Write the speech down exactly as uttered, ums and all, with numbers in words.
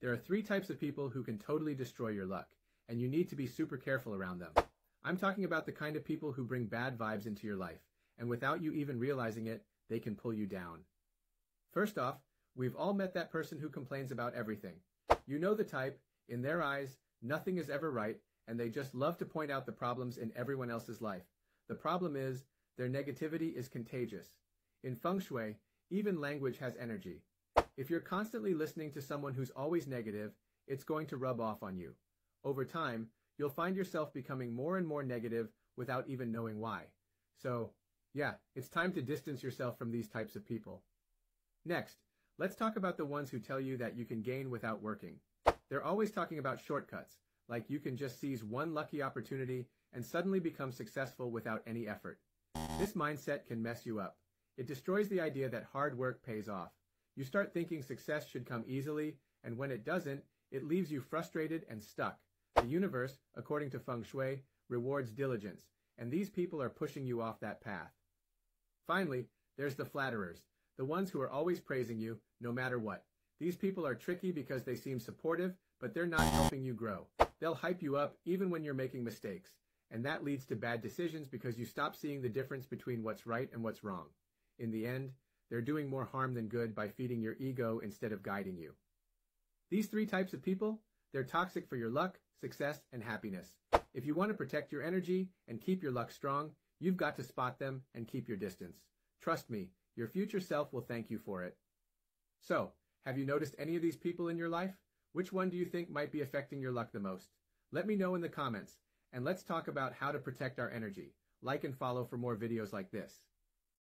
There are three types of people who can totally destroy your luck, and you need to be super careful around them. I'm talking about the kind of people who bring bad vibes into your life, and without you even realizing it, they can pull you down. First off, we've all met that person who complains about everything. You know the type. In their eyes, nothing is ever right, and they just love to point out the problems in everyone else's life. The problem is, their negativity is contagious. In feng shui, even language has energy. If you're constantly listening to someone who's always negative, it's going to rub off on you. Over time, you'll find yourself becoming more and more negative without even knowing why. So, yeah, it's time to distance yourself from these types of people. Next, let's talk about the ones who tell you that you can gain without working. They're always talking about shortcuts, like you can just seize one lucky opportunity and suddenly become successful without any effort. This mindset can mess you up. It destroys the idea that hard work pays off. You start thinking success should come easily, and when it doesn't, it leaves you frustrated and stuck. The universe, according to feng shui, rewards diligence, and these people are pushing you off that path. Finally, there's the flatterers, the ones who are always praising you, no matter what. These people are tricky because they seem supportive, but they're not helping you grow. They'll hype you up even when you're making mistakes, and that leads to bad decisions because you stop seeing the difference between what's right and what's wrong. In the end, they're doing more harm than good by feeding your ego instead of guiding you. These three types of people, they're toxic for your luck, success, and happiness. If you want to protect your energy and keep your luck strong, you've got to spot them and keep your distance. Trust me, your future self will thank you for it. So, have you noticed any of these people in your life? Which one do you think might be affecting your luck the most? Let me know in the comments, and let's talk about how to protect our energy. Like and follow for more videos like this.